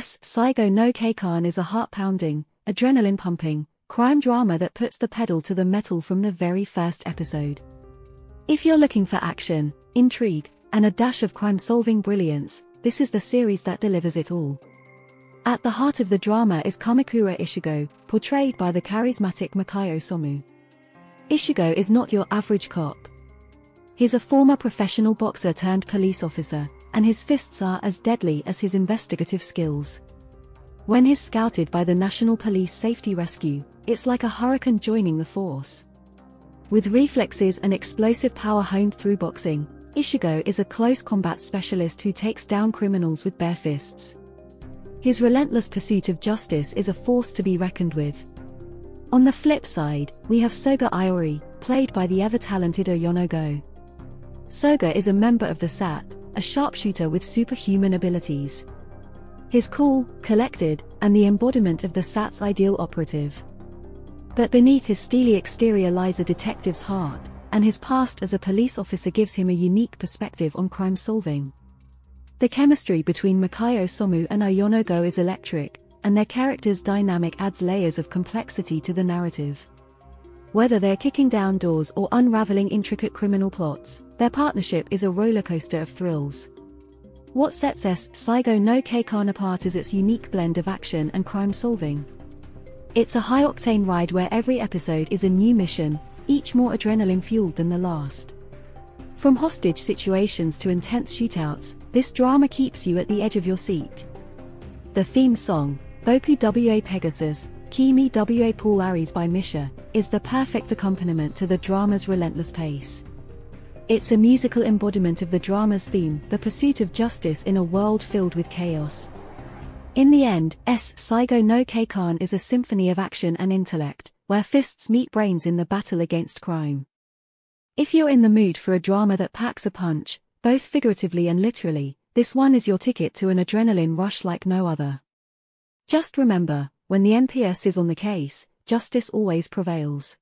Yes, Saigo no Keikan is a heart-pounding, adrenaline-pumping, crime drama that puts the pedal to the metal from the very first episode. If you're looking for action, intrigue, and a dash of crime-solving brilliance, this is the series that delivers it all. At the heart of the drama is Kamikura Ichigo, portrayed by the charismatic Mukai Osamu. Ichigo is not your average cop. He's a former professional boxer turned police officer, and his fists are as deadly as his investigative skills. When he's scouted by the National Police Safety Rescue, it's like a hurricane joining the force. With reflexes and explosive power honed through boxing, Ichigo is a close combat specialist who takes down criminals with bare fists. His relentless pursuit of justice is a force to be reckoned with. On the flip side, we have Soga Iori, played by the ever-talented Ayano Go. Soga is a member of the SAT, a sharpshooter with superhuman abilities. He's cool, collected, and the embodiment of the SAT's ideal operative. But beneath his steely exterior lies a detective's heart, and his past as a police officer gives him a unique perspective on crime solving. The chemistry between Mukai Osamu and Ayano Go is electric, and their character's dynamic adds layers of complexity to the narrative. Whether they're kicking down doors or unraveling intricate criminal plots, their partnership is a rollercoaster of thrills. What sets Saigo no Keikan apart is its unique blend of action and crime solving. It's a high-octane ride where every episode is a new mission, each more adrenaline-fueled than the last. From hostage situations to intense shootouts, this drama keeps you at the edge of your seat. The theme song, Boku wa Pegasus, Kimi wa Polari by MISIA, is the perfect accompaniment to the drama's relentless pace. It's a musical embodiment of the drama's theme, the pursuit of justice in a world filled with chaos. In the end, Saigo no Keikan is a symphony of action and intellect, where fists meet brains in the battle against crime. If you're in the mood for a drama that packs a punch, both figuratively and literally, this one is your ticket to an adrenaline rush like no other. Just remember, when the NPS is on the case, justice always prevails.